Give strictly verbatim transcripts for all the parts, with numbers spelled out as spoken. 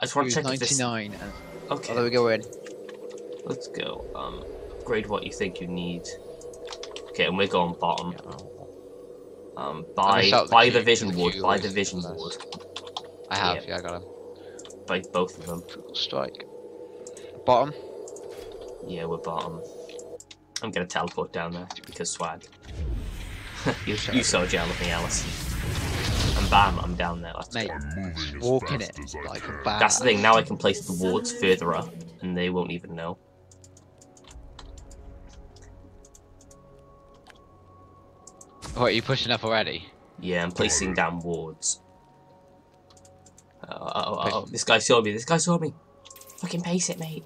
I just want to check if this... ninety-nine. And... Okay. Oh, there we go in. Let's go. Um, upgrade what you think you need. Okay, and we're going bottom. Um, buy, buy the, the vision wood. Buy the vision wood. I have. Yeah, yeah I got him. Buy both of them. Strike. Bottom. Yeah, we're bottom. I'm gonna teleport down there because swag. you you so jealous of me, Ellis. And bam, I'm down there. That's Mate, walk in it like a bat. That's the thing. Now I can place the wards further up, and they won't even know. What, are you pushing up already? Yeah, I'm placing down wards. Oh, oh, oh, oh. This guy saw me. This guy saw me. Fucking pace it, mate.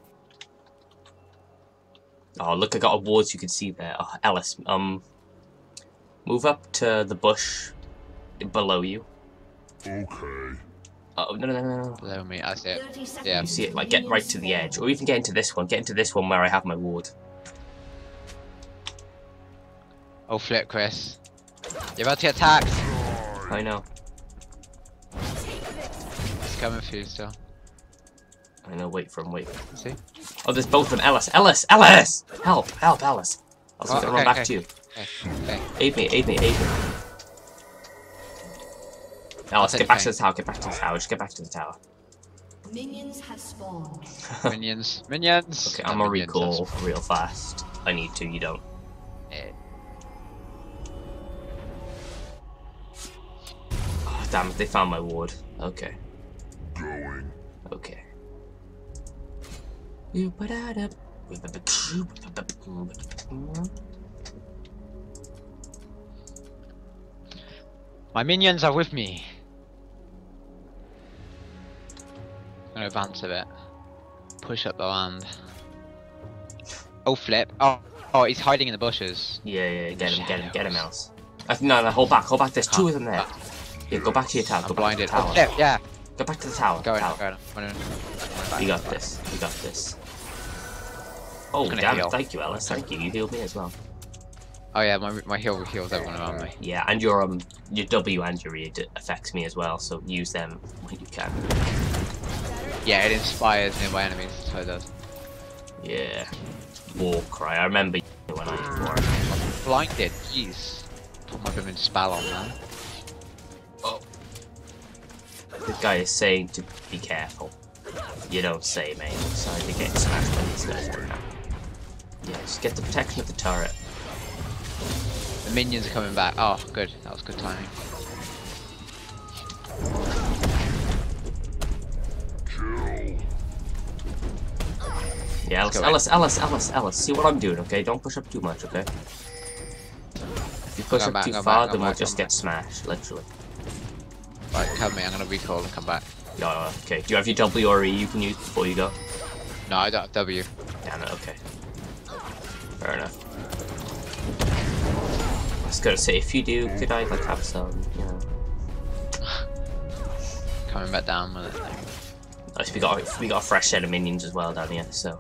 Oh, look, I got a wards you can see there. Oh, Ellis, um, move up to the bush below you. Okay. Oh, no, no, no, no. Below me, I see it. Yeah. You see it, like, get right to the edge. Or even get into this one. Get into this one where I have my ward. Oh, flip, Chris. You're about to get attacked. I know. It's coming for you still. I know, wait for him, wait. See? Oh, there's both of them. Ellis, Ellis, Ellis! Help, help, Ellis. I was oh, gonna okay, run back okay. to you. Okay. Aid me, aid me, aid me. Now let's get back to the tower, get back to the tower, just get back to the tower. Minions have spawned. Minions, minions! Okay, I'm gonna recall real fast. I need to, you don't. Yeah. Oh, damn it, they found my ward. Okay. Going. Okay. You put out up. My minions are with me. I'm gonna advance a bit. Push up the land. Oh flip! Oh, oh, he's hiding in the bushes. Yeah, yeah, get him, get him, get him, else. No, no, hold back, hold back. There's two of them there. Yeah, go back to your tower. Go I'm back blinded. to the tower. Oh, flip, yeah. Go back to the tower. Go in, tower. Go in. Go in. Go in. You got this. You got this. Oh damn! Heal. Thank you, Ellis. Thank you. You healed me as well. Oh yeah, my my heal heals everyone around me. Yeah, and your um your W and your E affects me as well, so use them when you can. Yeah, it inspires nearby enemies, so it does. Yeah. War cry. I remember when I used war. I'm blinded. Jeez. Put my blooming spell on man. Oh. The guy is saying to be careful. You don't say, mate. So I think it's smashed by these guys right now. Yeah, just get the protection of the turret. The minions are coming back. Oh, good. That was good timing. Kill. Yeah, Ellis, Ellis, Ellis, Ellis, Ellis. See what I'm doing, okay? Don't push up too much, okay? If you push up back, too far, back, then we'll back, just get back. smashed, literally. Right, come here. I'm gonna recall and come back. No, no, okay. Do you have your W or E you can use before you go? No, I don't have W. Damn it, okay. Fair enough. I was gonna say, if you do, could I like have some, you know? Coming back down with it. Though. Nice, we got a, we got a fresh set of minions as well down here, so.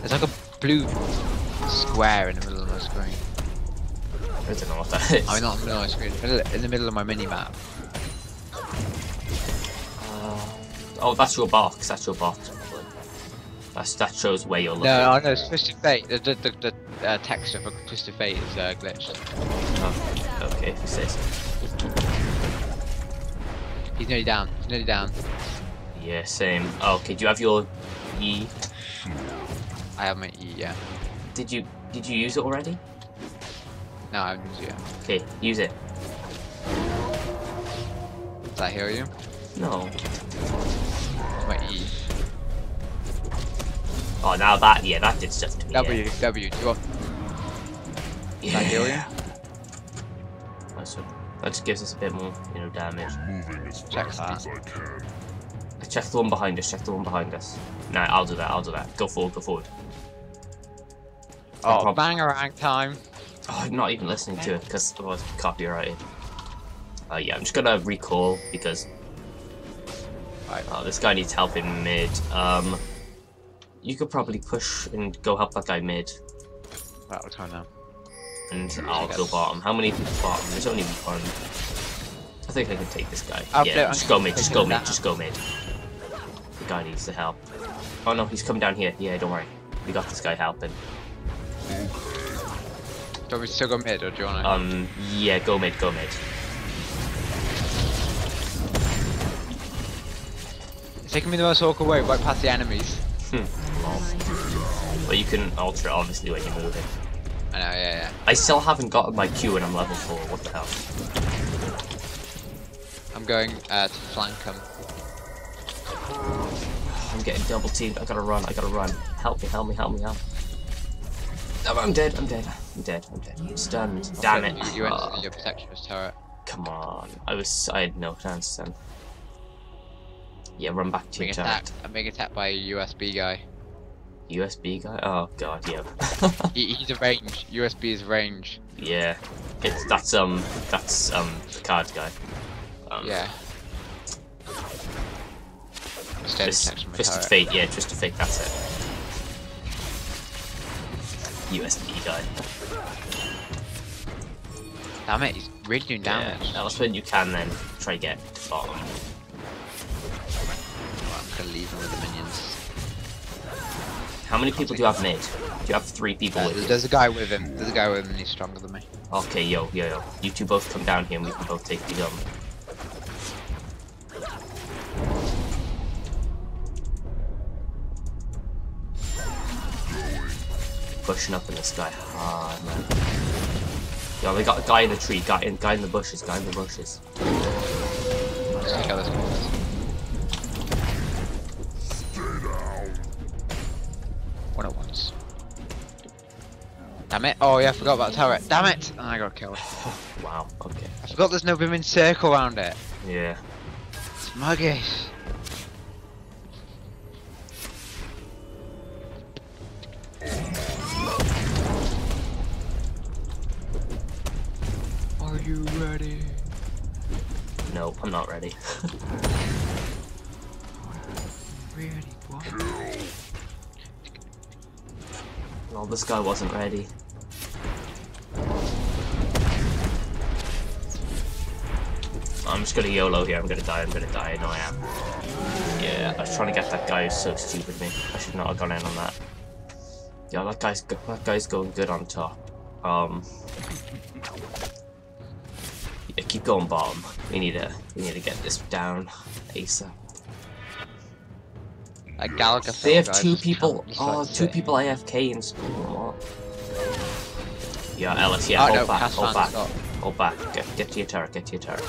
There's like a blue square in the middle of my screen. I don't know what that is. I mean, not in the middle of my screen, in the middle of my mini map. Uh, oh, that's your box. That's your box. That's, that shows where you're looking. No, I know, it's Twisted Fate. The, the, the, the uh, texture for Twisted Fate is uh, glitched. Oh, okay, if you say so. He's nearly down, he's nearly down. Yeah, same. Oh, okay, do you have your E? I have my E, yeah. Did you did you use it already? No, I haven't used it yet. Okay, use it. Does I heal you? No. Where's my E? Oh, now that, yeah, that did stuff to me. W, yeah. W, do you want... Yeah. That heal you? That's a, that just gives us a bit more, you know, damage. Check that. Check the one behind us, check the one behind us. No, I'll do that, I'll do that. Go forward, go forward. Oh, bangarang time. Oh, I'm not even listening to it, because otherwise it's copyrighted. Uh, yeah, I'm just gonna recall, because... Right. Oh, this guy needs help in mid. Um... You could probably push and go help that guy mid. Right, we're time now. And I'll go bottom. How many people bottom? There's only one. I think I can take this guy. I'll yeah, just go mid, just go mid, just go mid. The guy needs the help. Oh no, he's coming down here. Yeah, don't worry. We got this guy helping. Do we still go mid, or do you want to? Um, yeah, go mid, go mid. It's taking me the most awkward way, right past the enemies. Hmm. But you can ultra, obviously, when you move it. I know, yeah, yeah. I still haven't gotten my Q and I'm level four, what the hell? I'm going uh, to flank him. I'm getting double teamed, I gotta run, I gotta run. Help me, help me, help me, help. No, I'm dead, I'm dead, I'm dead, I'm dead. I'm stunned, damn it. You, you went oh. to your protectionist turret. Come on, I was, I had no chance then. Yeah, run back to your turret. I'm being attacked by a U S B guy. U S B guy? Oh god, yeah. he, he's a range. U S B is range. Yeah, it's that's um that's um the card guy. Um, yeah. Twisted Fate. Yeah, Twisted Fate. That's it. U S B guy. Damn it, he's really doing damage. Yeah, that's when you can then try to get to the bottom. Well, I'm gonna leave him with the minions. How many people do you have mid? Do you have three people uh, with you? There's a guy with him. There's a guy with him and he's stronger than me. Okay, yo, yo, yo. You two both come down here and we can both take the gun. Pushing up on this guy hard, man. Yo, we got a guy in the tree. Guy in, guy in the bushes. Guy in the bushes. Let's take out this guy. At once. Damn it. Oh yeah, I forgot about the turret. Damn it! And I got killed. Wow, okay. I forgot there's no women's circle around it. Yeah. It's muggish. Are you ready? Nope, I'm not ready. Ready, what? Well, this guy wasn't ready. I'm just gonna YOLO here, I'm gonna die, I'm gonna die, I know I am. Yeah, I was trying to get that guy who's so stupid me. I should not have gone in on that. Yeah, that guy's, that guy's going good on top. Um, yeah, keep going bottom. We need to, we need to get this down ASAP. They have two people. Oh, two people A F K in spawn. Yeah, Ellis. Yeah, hold back, hold back, hold back. Get, get to your turret. Get to your turret.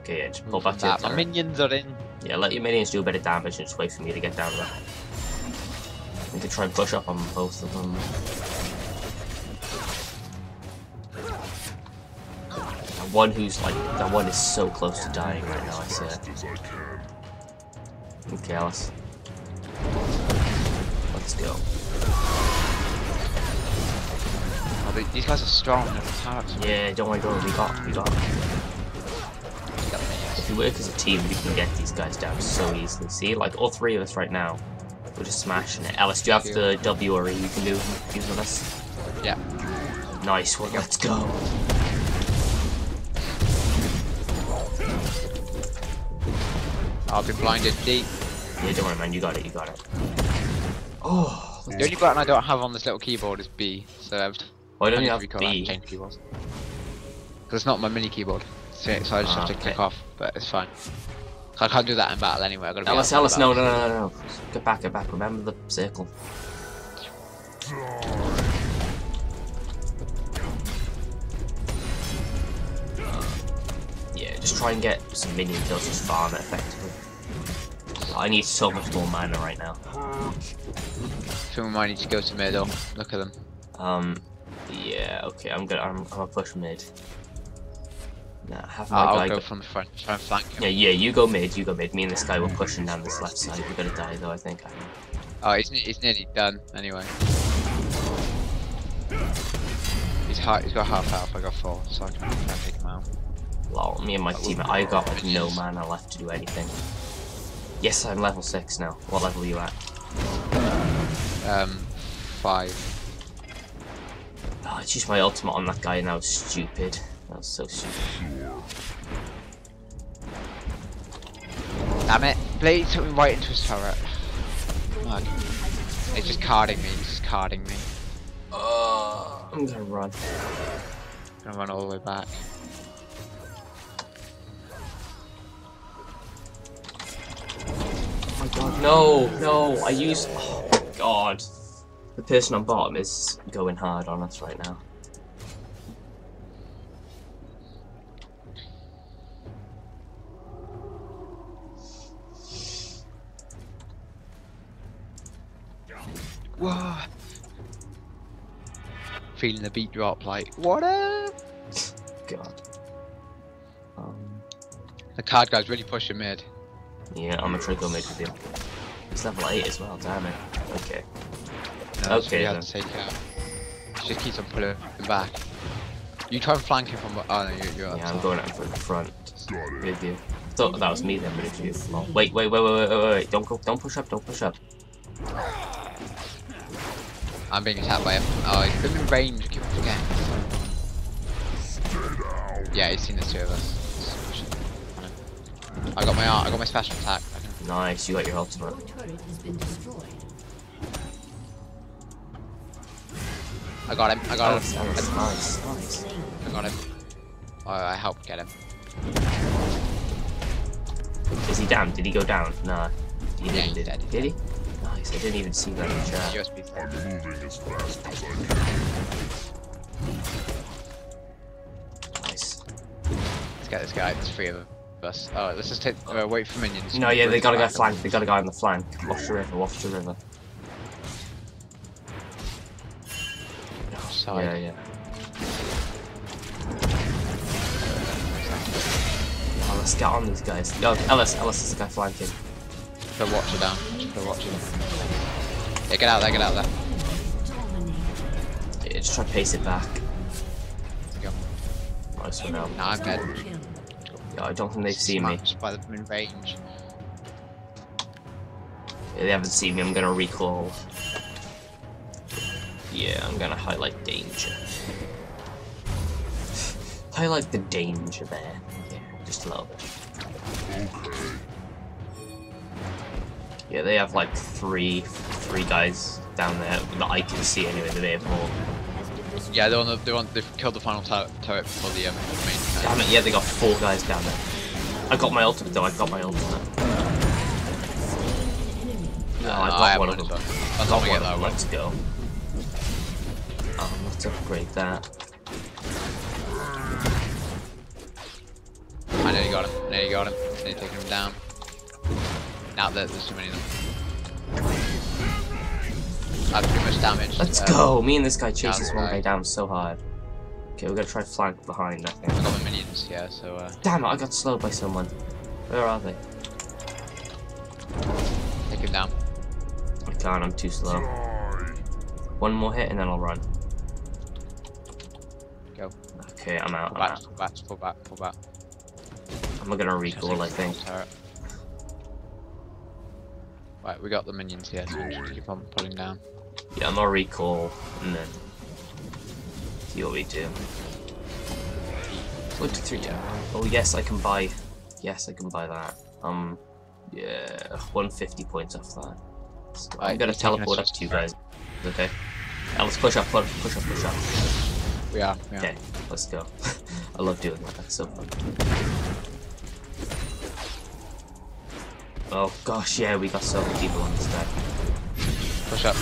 Okay, yeah, just pull back to your turret. My minions are in. Yeah, let your minions do a bit of damage and just wait for me to get down there. We can try and push up on both of them. That one who's like, that one is so close to dying right now. I see it. Okay, Ellis. Let's go. Oh, they, these guys are strong. Yeah, don't worry, don't worry. We got, we got. If we work as a team, we can get these guys down so easily. See, like all three of us right now, we're just smashing it. Ellis, do you have the W or E you can do using this? Yeah. Nice one. Let's go. I'll be blinded deep. Yeah, don't worry, man. You got it. You got it. Oh, the only button I don't have on this little keyboard is B. So I've. Why don't you have B? Change keyboards. Because it's not my mini keyboard, so, so I just ah, have to okay. click off. But it's fine. I can't do that in battle anyway. I've got to. Ellis, Ellis, no, no, no, no, no. Get back, get back. Remember the circle. Yeah, just try and get some minion kills as far and effectively. I need so much more mana right now. Someone might need to go to mid. Or look at them. Um, yeah. Okay, I'm gonna I'm, I'm gonna push mid. Nah, have my I'll guy go, go from the front. Try and flank him. Yeah, yeah. You go mid. You go mid. Me and this guy were pushing down this left side. We're gonna die though. I think. I think. Oh, he's he's nearly done anyway. He's high, He's got half health. I got four, so I can try and take him out. Lol, me and my team. I got like no mana left to do anything. Yes, I'm level six now. What level are you at? Um, five. Oh, I used my ultimate on that guy and that was stupid. That was so stupid. Damn it. Blade took me right into his turret. Look. It's just carding me, it's just carding me. Oh, I'm gonna run. I'm gonna run all the way back. Oh my god. No, no, I used. Oh my god. The person on bottom is going hard on us right now. Whoa. Feeling the beat drop, like, what up? God. Um, the card guy's really pushing mid. Yeah, I'm a trickle mid with him. It's level eight as well, damn it. Okay. No, okay, then. To take out. Just keeps on pulling him back. You try and flank him from... Oh, no, you're, you're up. Yeah, I'm going out from the front. With you. I thought that was me then, but it's you. Wait, wait, wait, wait, wait, wait, wait. Don't go, don't push up, don't push up. I'm being attacked by him. Oh, he's been in range. Keep forgetting. Yeah, he's seen the two of us. I got my art. I got my special attack. Nice, you got your ultimate. I got him. I got him. Nice, nice, nice. I got him. Oh, I helped get him. Is he down? Did he go down? Nah. He didn't. Did he? Did he? Nice, I didn't even see that in chat. I'm moving as fast as I can. Nice. Let's get this guy, there's three of us. Oh, let's just take, uh, wait for minions. No, yeah, they gotta go flank, they gotta go on the flank. Wash the river, wash the river. Oh, sorry. Yeah, yeah. Oh, let's get on these guys. Yo, Ellis, Ellis is the guy flanking. Put a watcher down. Just put a watcher down. Yeah, get out there, get out there. Yeah, just try to pace it back. There you go. Nice one out. Nah, I'm dead. Yeah, I don't think they've seen me. Just by the range. Yeah, they haven't seen me, I'm gonna recall. Yeah, I'm gonna highlight danger. Highlight the danger there. Yeah, just a little bit. Okay. Yeah, they have like three, three guys down there that I can see anyway. That they have more. Yeah, they're on the, they're on. They've killed the final turret before the um, main. Damn it! Yeah, they got four guys down there. I got my ultimate though. I got my ultimate. No, I got one of them. I got one. Let's go. Oh, let's upgrade that. I nearly got him. Nearly got him. Nearly taking him down. Now there, there's too many of them. I have too much damage. Let's um, go! Me and this guy chases one guy down so hard. Okay, we're gonna try flank behind, I think. I got my minions, yeah, so... Uh... Damn it, I got slowed by someone. Where are they? Take him down. I can't, I'm too slow. One more hit and then I'll run. Go. Okay, I'm out, pull I'm back, out. Pull back, pull back, pull back. I'm not gonna recall, I think. Right, we got the minions here, so we should keep on pulling down. Yeah, I'm gonna recall and then see what we do. What do three do? Oh yes, I can buy. Yes, I can buy that. Um, yeah, one hundred fifty points off that. So right, I'm gonna teleport up to you guys. Okay. Yeah, let's push up, push, push up, push up. We are. We are. Okay, let's go. I love doing that. That's so fun. Oh gosh, yeah, we got so many people on this deck. Push up.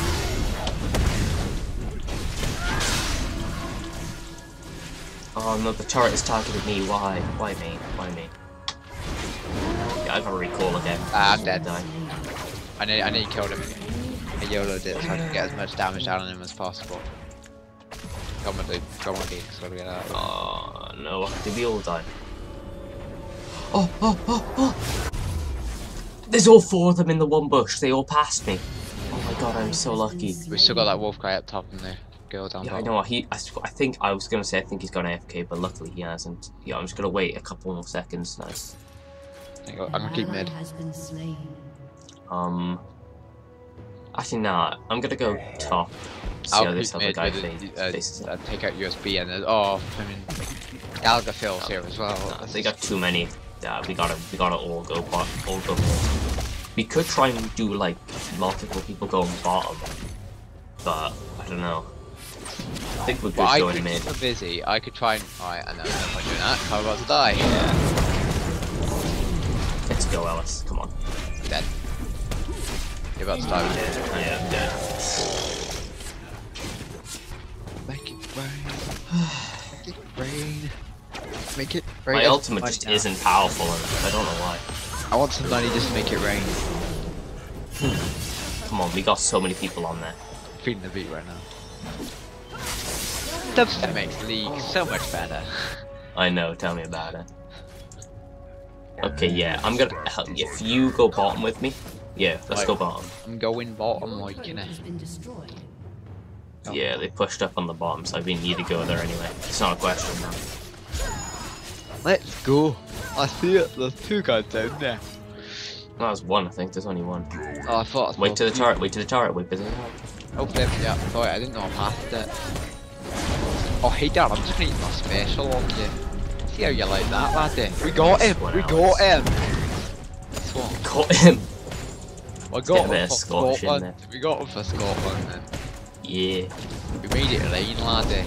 Oh no, the turret is targeting me. Why? Why me? Why me? Yeah, I gotta recall again. Ah, I'm dead. Die. I know, I know you killed him. I YOLO'd it so I could get as much damage down on him as possible. Come on, dude. Come on, dude. So we get out. Oh no, did we all die? Oh, oh, oh, oh! There's all four of them in the one bush. They all passed me. Oh my god, I'm so lucky. We still got that wolf guy up top and the girl down there. Yeah, bottom. I know. He, I, I think I was gonna say I think he's gone A F K, but luckily he hasn't. Yeah, I'm just gonna wait a couple more seconds. Nice. I'm gonna keep mid. Um. Actually, nah. I'm gonna go top. See I'll how this other guy faces. Uh, uh, take out U S B and then, oh, I mean, Alga fills here as well. Nah, they got too many. nah, we gotta we gotta all go bot, all go bot. We could try and do like multiple people going bottom, but I don't know. I think we're good well, going mid. I'm busy. I could try and. Alright, I know. If I do that, I'm about to die. Yeah. Let's go, Ellis. Come on. I'm dead. You're about to die. I'm dead. I am dead. Make it rain. Make it rain. Make it rain. My ultimate just down. Isn't powerful enough. I don't know why. I want somebody just to make it rain. Come on, we got so many people on there. I'm feeding the beat right now. Dubstep makes League so much better. I know, tell me about it. Okay, yeah, I'm gonna help you. If you go bottom with me, yeah, let's like, go bottom. I'm going bottom, like, you know. Yeah, they pushed up on the bottom, so we need to go there anyway. It's not a question now. Let's go. I see it. There's two guys down there. No, there's one, I think. There's only one. Oh, I thought. I wait to the turret, wait to the turret, wait to the turret. Oh, flip, yeah. Sorry, I didn't know I passed it. Oh, hey, Dad, I'm just gonna eat my special on you. See how you like that, laddie. We got him! We got him! We got him! We got him for Scotland. We got him for Scotland, then. Yeah. We made it rain, laddie.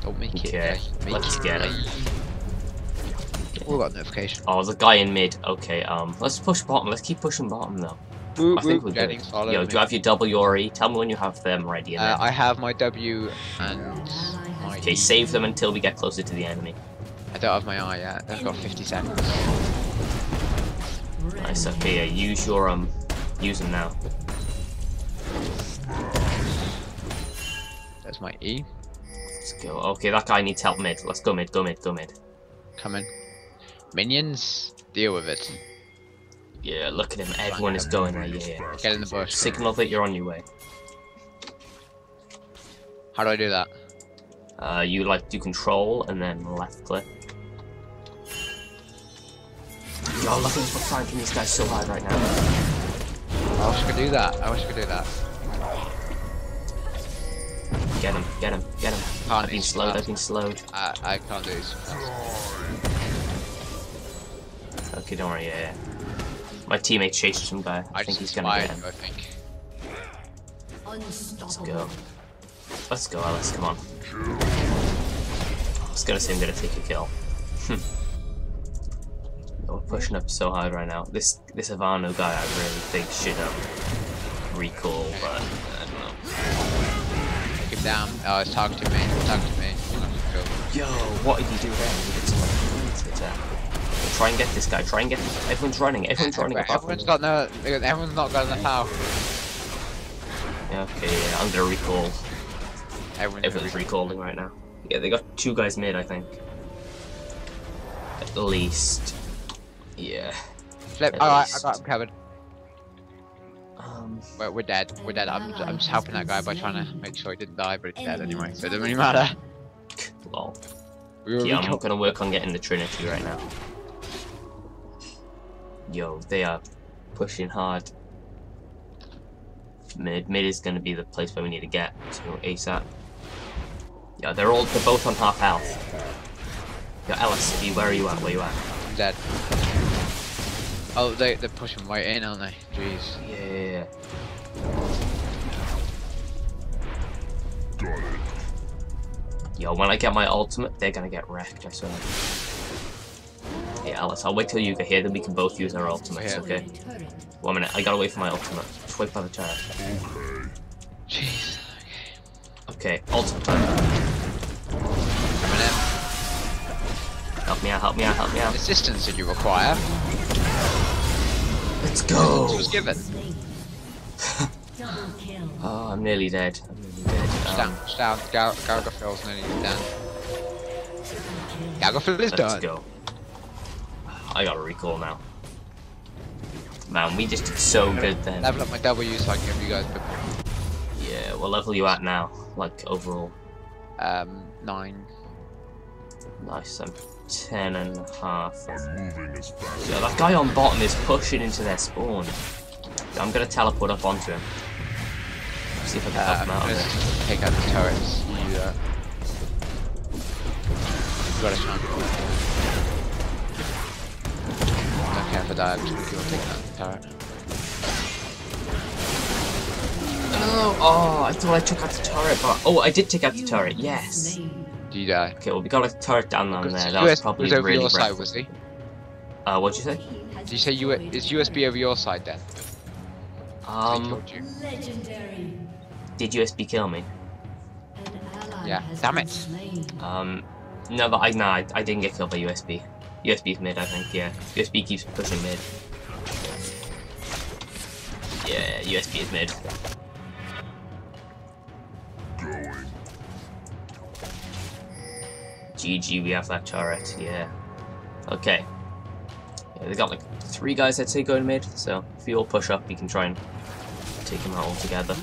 Don't make it rain. Make let's it get rain. Him. Okay. We got a notification. Oh, there's a guy in mid. Okay, um, let's push bottom. Let's keep pushing bottom, though. Woo, I think we're good. Yo, me. Do you have your W or E? Tell me when you have them ready. Uh, I have my W and my Okay, E. Save them until we get closer to the enemy. I don't have my R yet. I've got fifty seconds. Nice, okay, yeah, use your, um, use them now. There's my E. Let's go. Okay, that guy needs help mid. Let's go mid, go mid, go mid. Come in. Minions, deal with it. Yeah, look at him. Everyone is going right here. Get in the bush. Signal that you're on your way. How do I do that? Uh, you like do control and then left click. Yo, look at this, we're flanking these guys so hard right now. I wish I could do that. I wish I could do that. Get him! Get him! Get him! Can't I've been slowed. That. I've been slowed. I I can't do this. Okay, don't worry. Yeah. yeah. My teammate chased some guy. I, I think he's gonna get him. I think. Let's go. Let's go, Ellis. Come on. I was gonna say I'm gonna take a kill. We're pushing up so hard right now. This this Ivano guy, I really think should um recall, but I don't know. Take him down. Oh, it's talking to me. Talk to me. Yo, what did you do there? Try and get this guy, try and get this. Everyone's running, everyone's running. Everyone's got no, everyone's not got enough power. Okay, yeah, I'm gonna recall. Everyone's, everyone's recalling right now. Yeah, they got two guys mid, I think. At least. Yeah. Flip, alright, I got him covered. Um, we're, we're dead, we're dead. I'm, I'm just helping that guy by trying to make sure he didn't die, but he's dead anyway, so it doesn't really matter. Lol. We yeah, I'm gonna work on getting the Trinity right now. Yo, they are pushing hard. Mid, mid is going to be the place where we need to get to ASAP. Yeah, they're all, they're both on half health. Yo, Ellis, where are you at? Where are you at? I'm dead. Oh, they, they're pushing right in, aren't they? Jeez. Yeah. Got it. Yo, when I get my ultimate, they're going to get wrecked, I swear. Hey Ellis, I'll wait till you get here, then we can both use our ultimates, okay? One minute, I gotta wait for my ultimate. Just wait by the turret. Okay. Jeez, okay. Okay, ultimate time. Coming in. Help me out, help me out, help me out. Assistance did you require? Let's go! Just give it. Oh, I'm nearly dead. I'm nearly dead. Push down, push down. Gargafell's nearly down. Gargafell is done. Let's go. I gotta recall now. Man, we just did so good then. Level up my W so I can give you guys. Yeah, what level are you at now? Like overall? Um, nine. Nice, I'm ten and a half. Yeah, that guy on bottom is pushing into their spawn. I'm gonna teleport up onto him. See if I can uh, help him out. Just take out the turrets. You, uh... you got a chance. but I actually will take that turret. No, oh, I thought I took out the turret, but oh, I did take out the turret. Yes. Did you die? Okay, well we got a turret down on there. That was probably really. Was over your side, was he? Uh, what'd you say? Did you say you is U S B over your side then? Um. Did U S B kill me? Yeah. Damn it. Um. No, but I no, I, I didn't get killed by U S B. U S B's mid, I think. Yeah. U S B keeps pushing mid. Yeah, U S B is mid. G G, we have that turret. Yeah. Okay. Yeah, they got like three guys, I'd say, going mid. So if we all push up, we can try and take them out all together.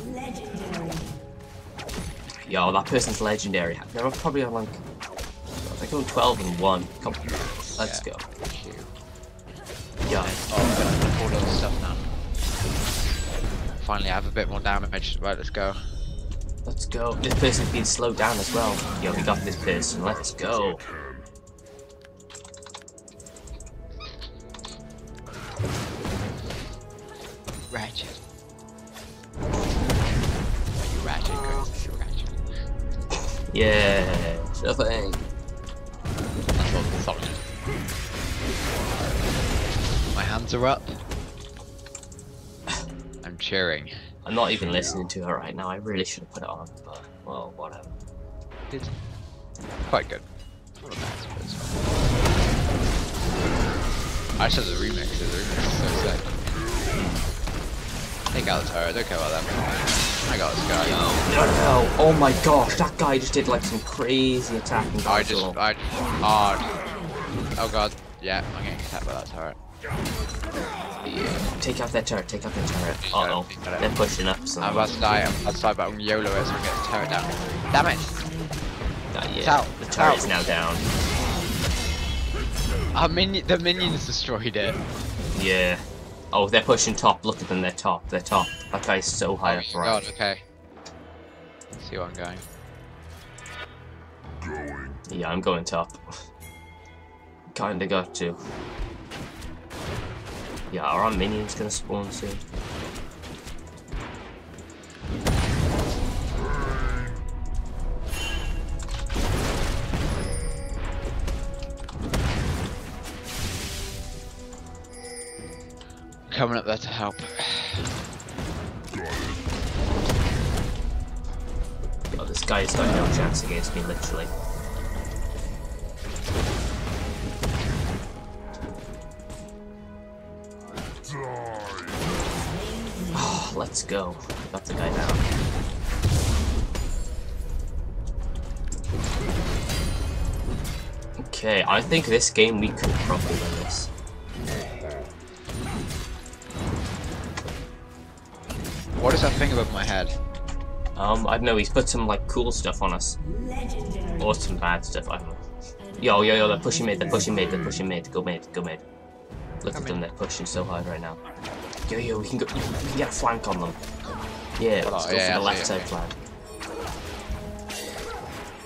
Yo, that person's legendary. They're probably on like. I go twelve and one. Come on. Let's yeah. go. Yeah. Oh, all little stuff now. Finally, I have a bit more damage. Right, let's go. Let's go. This person's been slowed down as well. Yo, we got this person. Let's go. Ratchet. You ratchet, Chris. You ratchet. Yeah. Sure thing. Solid. My hands are up. I'm cheering. I'm not even listening to her right now. I really should have put it on, but well, whatever. It's quite good. I said the remix. The remix is so sick. Take out the turret. Don't care about that. I got this guy. No, no, no. Oh my gosh, that guy just did like some crazy attacking. I just, I just hard. Oh god, yeah, I'm getting attacked by that turret. Yeah. Take out that turret, take out that turret. Uh oh, they're pushing up. So I'm about to die, I'm about to die, but I'm YOLO it, so I'm getting the turret down. Damn it! Uh, yeah. It's out. The turret out. Is now down. Our minion, the minions destroyed it. Yeah. Oh, they're pushing top, look at them, they're top, they're top. That guy's so high oh, up right. God, okay. Let's see where I'm going. Going. Yeah, I'm going top. Kinda got to. Yeah, are our minions gonna spawn soon? Coming up there to help. Oh, this guy has got no chance against me, literally. Let's go. I got the guy down. Okay, I think this game we could probably win this. What is that thing above my head? Um, I don't know, he's put some like cool stuff on us. Legendary. Or some bad stuff, I don't know. Yo, yo, yo, they're pushing mid, they're pushing mid, they're pushing mid, go mid, go mid. Look Come at them, in. They're pushing so hard right now. Yo, yo, we can go. We can get a flank on them. Yeah, let's oh, go yeah, for the left side flank.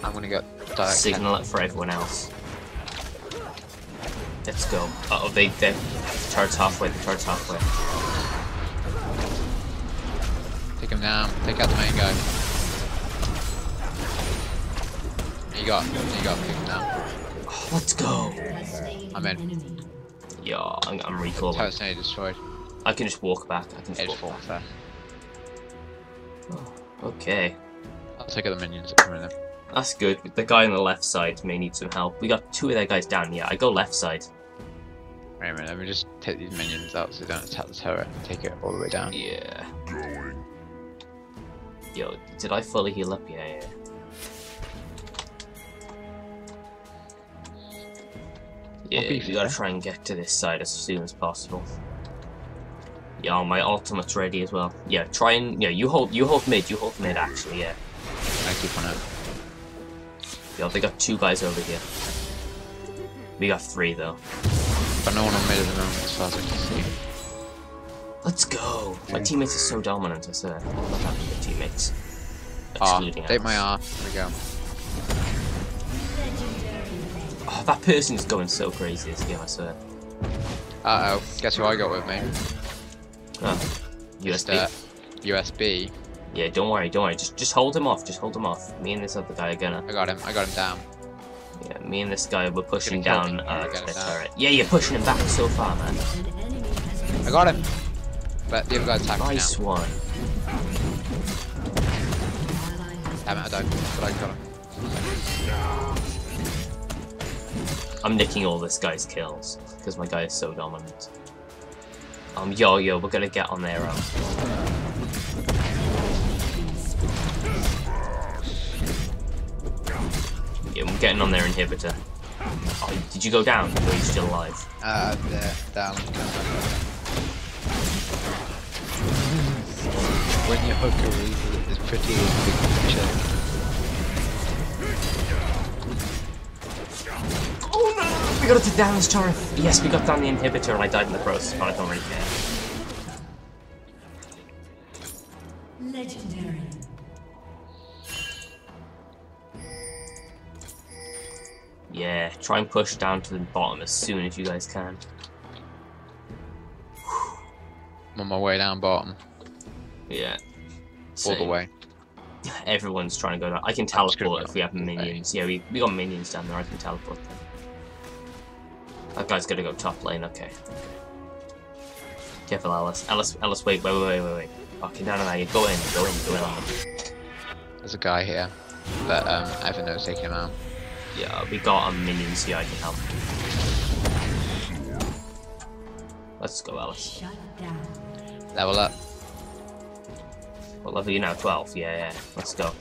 I'm gonna go direct. Signal it for everyone else. Let's go. Uh oh, they they turret's halfway. The turret's halfway. Take him down. Take out the main guy. You got. You got. Take him down. Oh, let's go. I'm in. Yo, I'm, I'm recalling. Turret's nearly destroyed. I can just walk back. I can just Edge walk back. Oh, okay. I'll take out the minions. That's good. The guy on the left side may need some help. We got two of their guys down. Yeah, I go left side. Wait a minute. Let me just take these minions out so they don't attack the turret. Take it all the way down. Yeah. Yo, did I fully heal up? Yeah, yeah. Yeah, we gotta try and get to this side as soon as possible. Yeah, my ultimate's ready as well. Yeah, try and yeah, you hold you hold mid, you hold mid actually, yeah. I keep on it. Yeah, they got two guys over here. We got three though. But no one on mid at the moment as far as I can see. Let's go! My teammates are so dominant, I swear. I'm not happy with teammates. Excluding R, take my R, here we go. Oh, that person's going so crazy this game, I swear. Uh oh, guess who I got with me? Huh. U S B. Uh, U S B. Yeah, don't worry, don't worry. Just just hold him off, just hold him off. Me and this other guy are gonna... I got him, I got him down. Yeah, me and this guy, we're pushing down uh, to the turret. Yeah, you're pushing him back so far, man. I got him. But the other guy attacked me now. Nice one. Damn it, I died. But I got him. I'm nicking all this guy's kills, because my guy is so dominant. Um, yo, yo, we're gonna get on their own. Yeah, I'm getting on their inhibitor. Oh, did you go down, or are you still alive? Uh, there, down. When you hook a weasel, it's pretty easy. Oh no! We got it to down this turret! Yes, we got down the inhibitor and I died in the process, but I don't really care. Legendary. Yeah, try and push down to the bottom as soon as you guys can. I'm on my way down bottom. Yeah. So all the way. Everyone's trying to go down. I can teleport if we have minions. Yeah, we, we got minions down there. I can teleport them. That guy's gonna go top lane. Okay. Okay. Careful, Ellis. Ellis, Ellis, wait, wait, wait, wait, wait. Okay, no, no, no. You go in, go in, go in. There's a guy here, but um, I haven't noticed taking him out. Yeah, we got um, minions here. I can help. Let's go, Ellis. Level up. What level are you now? twelve? Yeah, yeah. Let's go.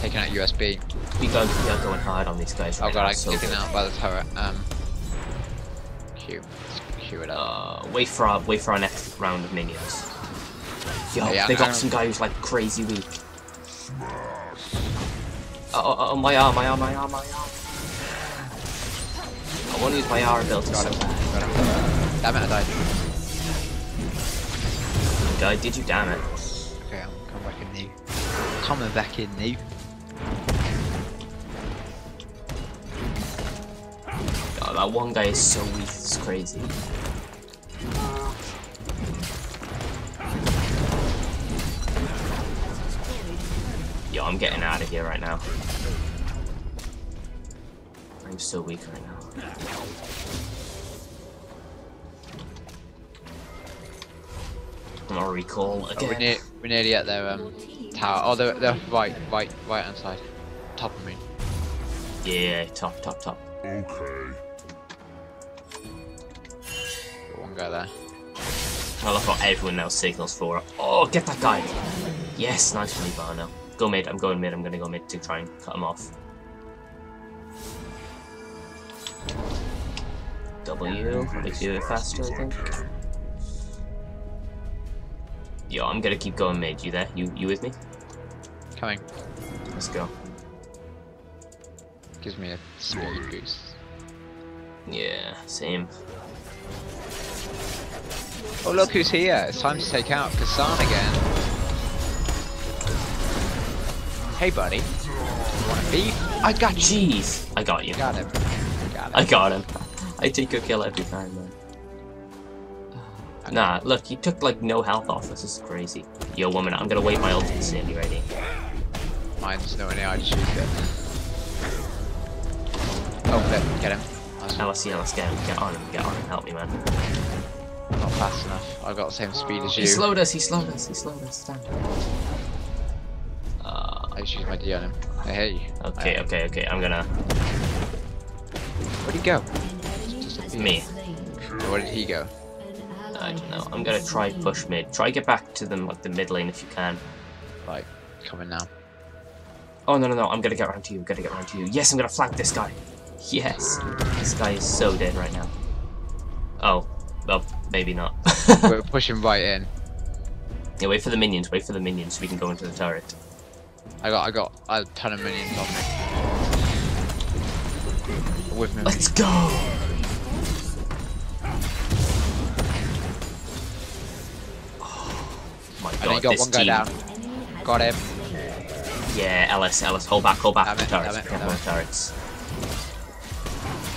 Taking out U S B. We go, we are going hard on these guys right oh god, now. I'm so taken good. Out by the turret. Um, Q. Let's Q it up. Uh, wait for our, wait for our next round of minions. Yo, yeah, they I'm, got I'm... some guy who's like crazy weak. Oh, oh, oh, my arm, my arm, my arm, my arm. I want to use my R ability. Got him. Got him. Damn it, I died. Guy, did you damn it? Okay, I'm coming back in new. Coming back in new. Oh, that one guy is so weak, it's crazy. Yo, I'm getting out of here right now. I'm so weak right now. I'll recall again. Oh, we're, near, we're nearly at their um, tower. Oh, they're, they're right, right, right hand side. Top of me. Yeah, top, top, top. Okay. Got one guy there. I love how everyone now signals for it. Oh, get that guy! Yes, nice one, Barno. Go mid, I'm going mid, I'm gonna go mid to try and cut him off. W, probably do it faster, I think. Yo, I'm gonna keep going mid. You there? You you with me? Coming. Let's go. Gives me a speed boost. Yeah, same. Oh look who's here! It's time to take out Kassan again. Hey buddy. You wanna beef? I got you! Jeez! I got you. Got him. Got him. I got him. I take your kill every time, man. Nah, look, you took like no health off. This is crazy. Yo, woman, I'm gonna wait my ult to Sandy right here. Mine's no idea. I just used it. Oh, flip, get him. Nice. Now I see him. Let's get him. Get on him. Get on him. Help me, man. I'm not fast enough. I got the same speed as you. He slowed us. He slowed us. He slowed us. Stand. Uh, I just used my D on him. Hey. hey. Okay, um, okay, okay. I'm gonna. Where'd he go? Just me. Where did he go? I don't know. I'm gonna try push mid. Try get back to them like the mid lane if you can. Right, coming now. Oh no no no! I'm gonna get around to you. I'm gonna get around to you. Yes, I'm gonna flank this guy. Yes, this guy is so dead right now. Oh, well, maybe not. We're pushing right in. Yeah, wait for the minions. Wait for the minions so we can go into the turret. I got I got a ton of minions on me. With me. Let's go. God, I got one guy down. Got him. Yeah, Ellis, Ellis, hold back, hold back. Damn it, damn it, damn it. Turrets.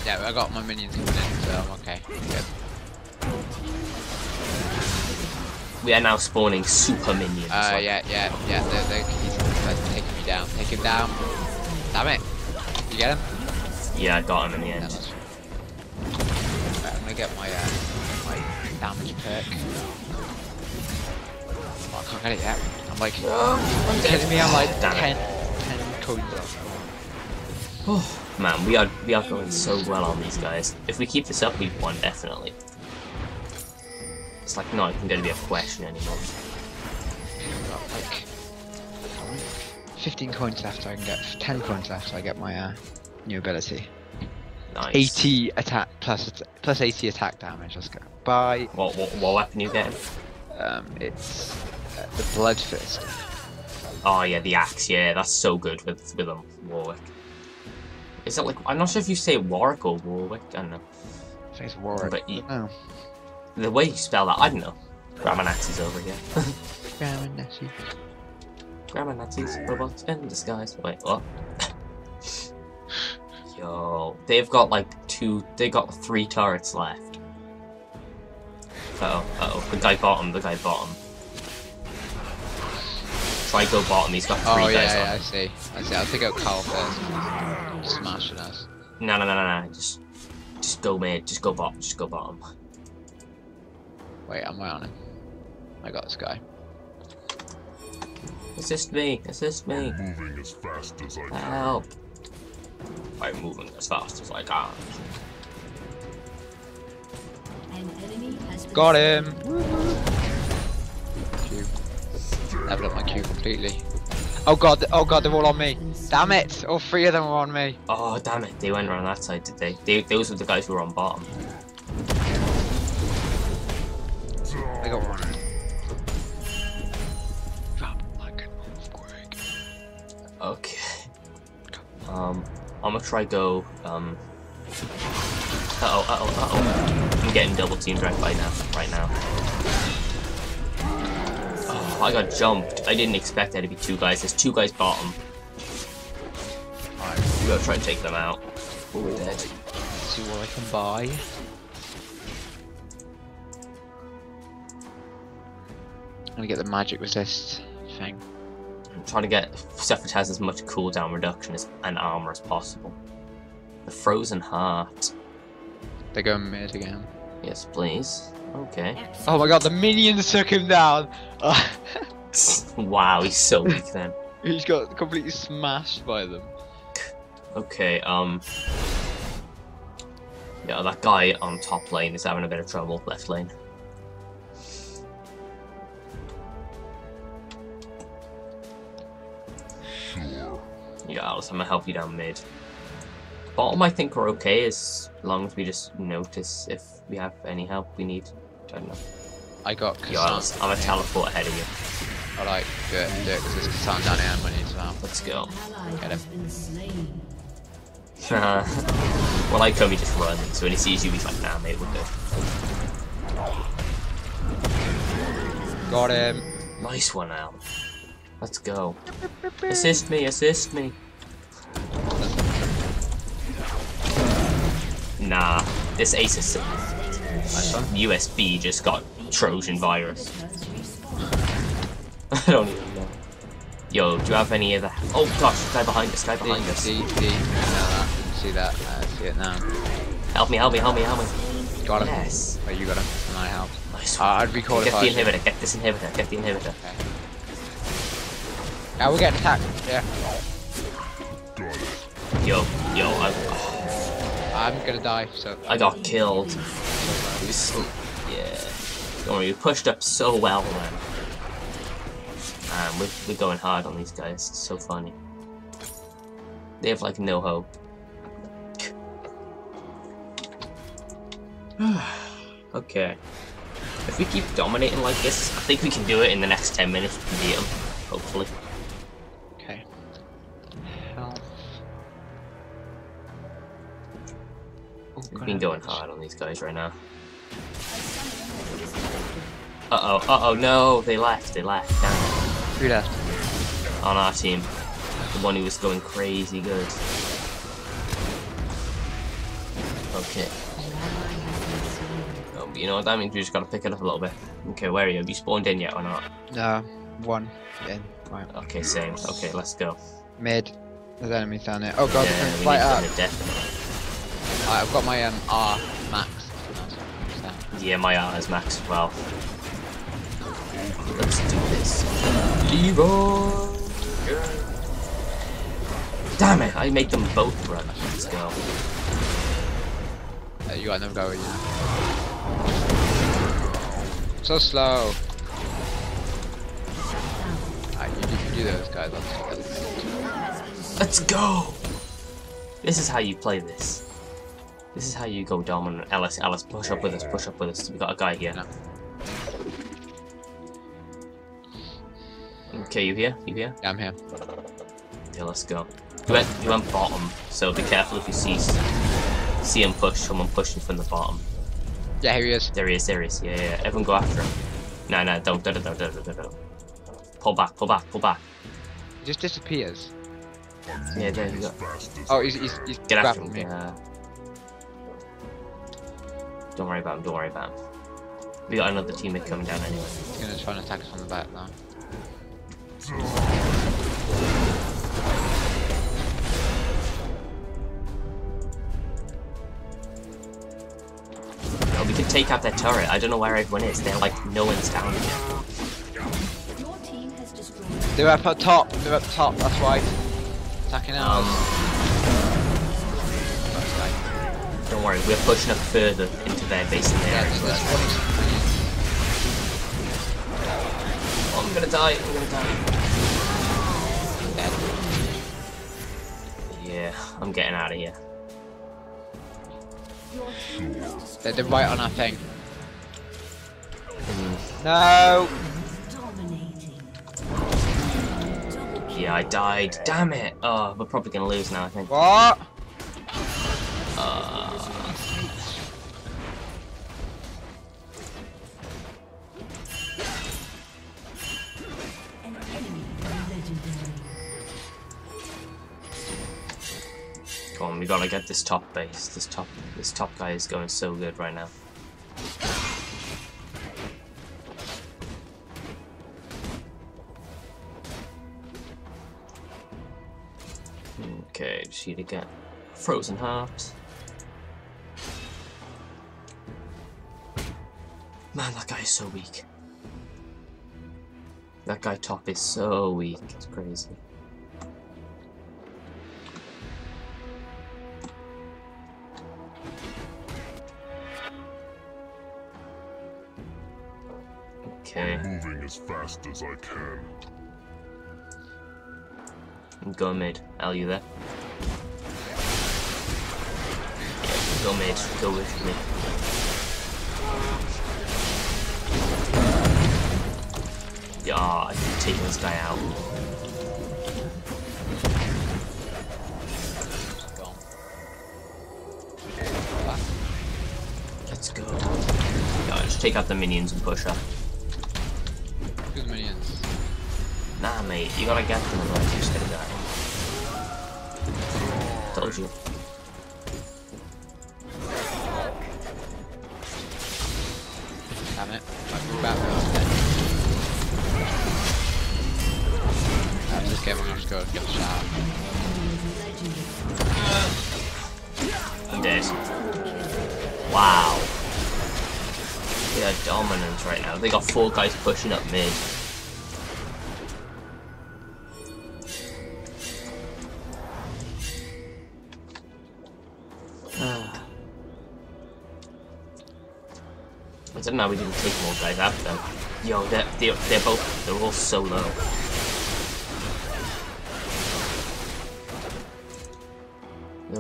Yeah, I got my minions coming in, so I'm okay. Good. We are now spawning super minions. Oh, uh, like yeah, yeah, yeah. They're, they're, he's taking me down. Take him down. Damn it. You get him? Yeah, I got him in the end. Yeah, right, I'm gonna get my, uh, my damage perk. Oh, I can't get it yet. I'm like, oh, it's hitting me. I'm like ten, ten coins off. Oh. Man, we are we are going so well on these guys. If we keep this up, we've won definitely. It's like not even going to be a question anymore. Got like fifteen coins left, so I can get ten coins left. So I get my uh, new ability. Nice. eighty attack plus plus eighty attack damage. Let's go. Bye. What what, what weapon you get? Um, it's uh, the Bloodfist. Oh yeah, the axe. Yeah, that's so good with with um, Warwick. Is it like, I'm not sure if you say Warwick or Warwick, I don't know. I think it's Warwick, but you, oh. The way you spell that, I don't know. Grammar Nazis over here. Grammar Nazis. Grammar Nazis, robots in disguise. Wait, what? Yo, they've got like two, they got three turrets left. Uh oh, uh oh, the guy bottom, the guy bottom. Try go bottom, he's got three oh, yeah, guys yeah, left. Oh yeah, I see, I see, I'll take out Carl first. Smashing us. No, no, no, no, no. Just, just go mid. Just go bottom. Just go bottom. Wait, am I on him? I got this guy. Assist me. Assist me. I'm moving as fast as I can. Help. I'm moving as fast as I can. An enemy has got him. Cube. Leveled up my cube completely. Oh god, oh god, they're all on me. Damn it, all three of them were on me. Oh damn it, they went around that side, did they? they those were the guys who were on bottom. I got one. Drop like an old quirk. Okay. Um, I'm gonna try go, um... Uh-oh, uh-oh, uh-oh. I'm getting double teamed right by now, right now. I got jumped. I didn't expect there to be two guys. There's two guys bottom. Alright, we gotta try and take them out. Oh, we're dead. See what I can buy. I'm gonna get the magic resist thing. I'm trying to get stuff that has as much cooldown reduction and armor as possible. The frozen heart. They're going mid again. Yes, please. Okay. Oh my god, the minions took him down! Wow, he's so weak then. He's got completely smashed by them. Okay, um... yeah, that guy on top lane is having a bit of trouble, left lane. Yeah, Alice, I'm gonna help you down mid. Bottom I think we're okay as long as we just notice if we have any help we need. I don't know. I got Kassan. I'm a teleport ahead of you. Alright, do it, do it, because there's Kassan down here and we need some help. Let's go. Get him. Well, I come, he just runs, so when he sees you, he's like, nah, mate, we're good. Got him. Nice one, Al. Let's go. Assist me, assist me. Nah, this Ace is U S B just got Trojan virus. I don't even know. Yo, do you have any other? Oh gosh, guy behind us, guy behind us. See, see, no, see that? Uh, see it now. Help me, help me, help me, help me. Got him. Yes. Oh, you got him. And I helped. Nice. Uh, I'd recall it. Get the inhibitor. Get this inhibitor. Get the inhibitor. Okay. Now we're getting attacked. Yeah. Yo, yo, I. Oh. I'm gonna die, so... I got killed. So, yeah. Don't worry, we pushed up so well, man. Um, we're, we're going hard on these guys. It's so funny. They have, like, no hope. Okay. If we keep dominating like this, I think we can do it in the next ten minutes to beat them, hopefully. Okay. Help. We've been going hard on these guys right now. Uh oh, uh oh, no, they left, they left. Damn it. Who left? On our team. The one who was going crazy good. shit. Oh, but you know what that means? We just gotta pick it up a little bit. Okay, where are you? Have you spawned in yet or not? Uh, one. In. Right. Okay, same. Okay, let's go. Mid. There's enemies down there. Oh god, yeah, we fly up. Definitely. Alright, I've got my um, R max. Yeah, my R is max as well. Let's do this. Leroy! Damn it! I made them both run. Let's go. Uh, you got no go in now. So slow. Alright, you, you can do those guys. Let's go! This is how you play this. This is how you go dominant. Ellis, Ellis, push up with us, push up with us. We got a guy here. No. Okay, you here? You here? Yeah, I'm here. Okay, let's go. You went, you went bottom, so be careful if you see see him push. Someone pushing from the bottom. Yeah, here he is. There he is. There he is. Yeah, yeah. Everyone go after him. No, no, don't, don't, don't, don't, don't, don't. Pull back, pull back, pull back. He just disappears. Yeah, there you go. Oh, he's he's, he's get after him. Me. Yeah. Don't worry about him. Don't worry about him. We got another teammate coming down anyway. He's gonna try and attack us on the back now. No, we can take out their turret. I don't know where everyone is. They're like no one's down here. Your team has destroyed. They're up at top. They're up top. That's right. Attacking out. Um, don't worry. We're pushing up further into their base in the area. Oh, I'm gonna die. I'm gonna die. Yeah, I'm getting out of here. They're, they're right on our thing. Mm. No! Yeah, I died. Damn it! Oh, we're probably gonna lose now, I think. What? Uh... Come on, we gotta get this top base. This top, this top guy is going so good right now. Okay, just need to get frozen heart. Man, that guy is so weak. That guy top is so weak. It's crazy. Okay. Moving as fast as I can. I'm going mid. Al, you there? Yeah, go mid. Go with me. Yeah, I can take this guy out. Let's go. Yeah, just take out the minions and push up. Who's minions? Nah, mate, you gotta get them, otherwise you're just gonna die. Told you. Damn it. I'm back now. After this game, I'm just gonna get a shot. I'm dead. Wow. They are dominant right now. They got four guys pushing up mid. I don't know how we didn't take more guys out of them. Yo, they're, they're, they're both, they're all so low.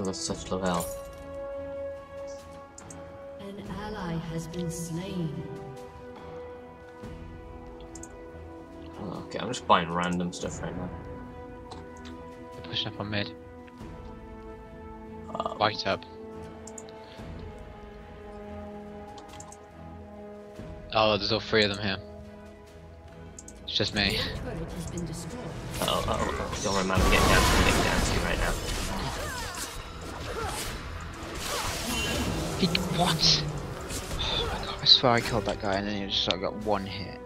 They're such low health. Has been slain. Oh, okay, I'm just buying random stuff right now. They're pushing up on mid. Um, Light up. Oh, there's all three of them here. It's just me. Uh oh, uh oh, oh, don't remember getting down to the big dancing right now. He what? Oh my god, I swear I killed that guy and then he just sort of got one hit.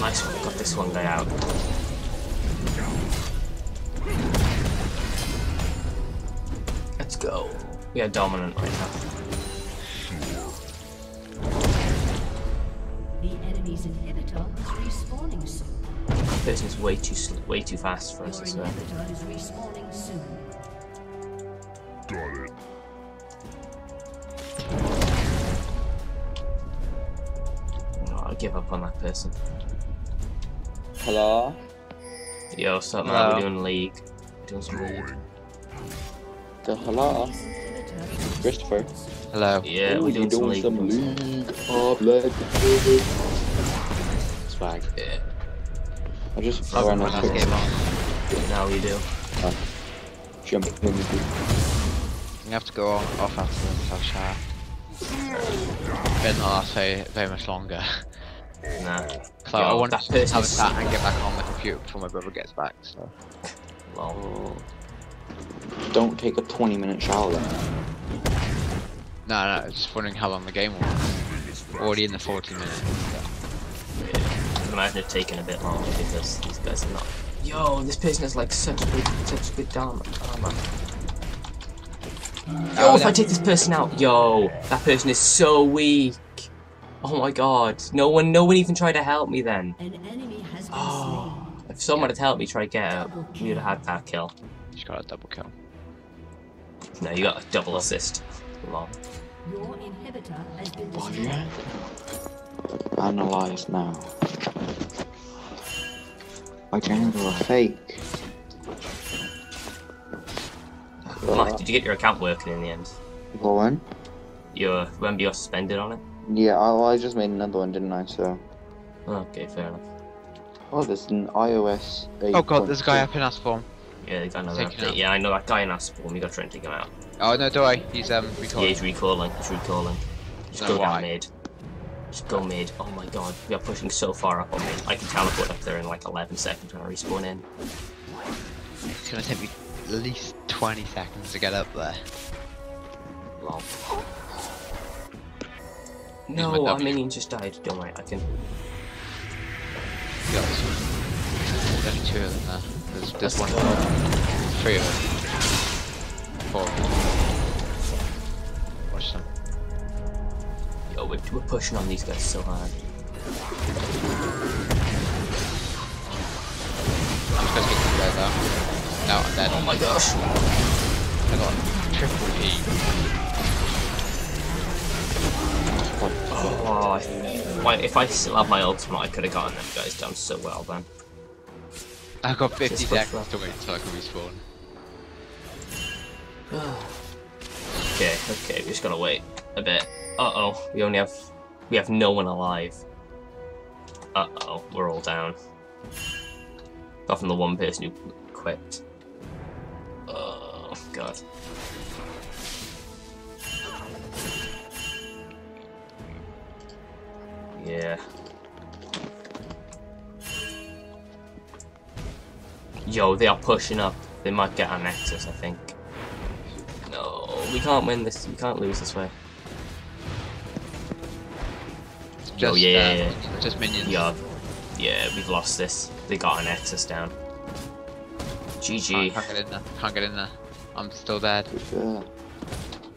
Nice one, got this one guy out. Let's go. We are dominant right now. The enemy's inhibitor is respawning soon. That person's way too sl way too fast for us as well. Inhibitor is respawning soon. Got it. No, I'll give up on that person. Hello? Yo, what's up, man? We're doing League. We're doing some League. The hello? Christopher. Hello. Yeah, we're doing, doing some League. Some league of Legends. Swag. Yeah. I just oh, ran out of game on. Now we do. Uh, jump in with you. You have to go off, off after this, I'll shout. Been the last very, very much longer. Nah. So yo, I want to have a chat and get back on the computer before my brother gets back, so. Lol. Don't take a twenty minute shower then. No, no, I was just wondering how long the game was. Already in the forty minutes. Yeah. I can imagine it taking a bit longer because these guys are not. Yo, this person has like such good, such good armor. armor. Yo, if I take this person out, yo, that person is so weak. Oh my god, no one, no one even tried to help me then. An enemy has been oh, slain. If someone had helped me try to get her, we would have had that kill. She got a double kill. No, you got a double assist. Lol. Your inhibitor has been oh, yeah. Analyze now. I can handle a fake. Mike, did you get your account working in the end? What one? Your remember you're suspended on it? Yeah, I, well, I just made another one, didn't I? So. Okay, fair enough. Oh, there's an iOS. eight. Oh god, there's a guy up in our spawn. Yeah, they got another update. Yeah, I know that guy in our spawn. We got to try and take him out. Oh no, do I? He's um recalling. Yeah, he's recalling. He's recalling. Just no, go why? down mid. Just go mid. Oh my god, we are pushing so far up on mid. I can teleport up there in like eleven seconds when I respawn in. It's gonna take me at least twenty seconds to get up there. Lol. No, our minion just died. Don't worry, I can. Got this one. There's two of them there. There's, there's one. Three of them. Four of them. Watch them. Yo, we're, we're pushing on these guys so hard. I'm just gonna get you guys out. No, I'm dead. Oh my gosh. I got triple E. Oh, if I still had my ultimate, I could have gotten them guys down so well then. I got fifty seconds to wait until I can respawn. Okay, okay, we just gotta wait a bit. Uh oh, we only have we have no one alive. Uh oh, we're all down. Apart from the one person who quit. Oh god. Yeah. Yo, they are pushing up. They might get our Nexus, I think. No, we can't win this. We can't lose this way. It's just, oh yeah, um, yeah, yeah. Just minions. Yeah, yeah, we've lost this. They got our Nexus down. G G. Can't get in there. Can't get in there. I'm still dead. Yeah.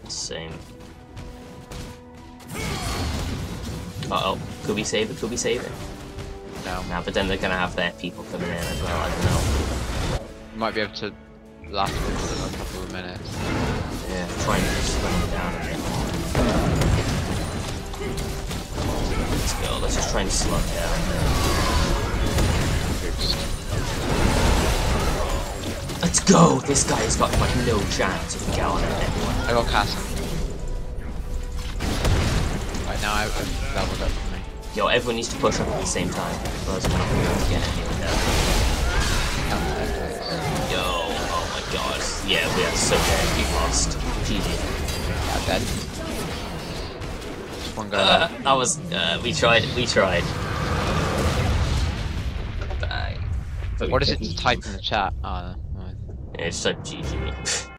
Same. Uh oh, could we save it? Could we save it? No. Nah, but then they're gonna have their people coming in as well, I don't know. Might be able to last them for a couple of minutes. Yeah, try and just slow them down a bit. Let's go, let's just try and slow it down. Oops. Let's go! This guy has got like no chance of getting anyone. I got Kassan. Now I've leveled up for me. Yo, everyone needs to push up at the same time. Otherwise, we're not going to be able to get anyone down. Yo, oh my god. Yeah, we are so dead. We've lost. G G. I'm dead. Just one guy uh, left. That was. Uh, we tried. We tried. Bye. What is it to type in the chat? Oh, no. Yeah, it's like G G.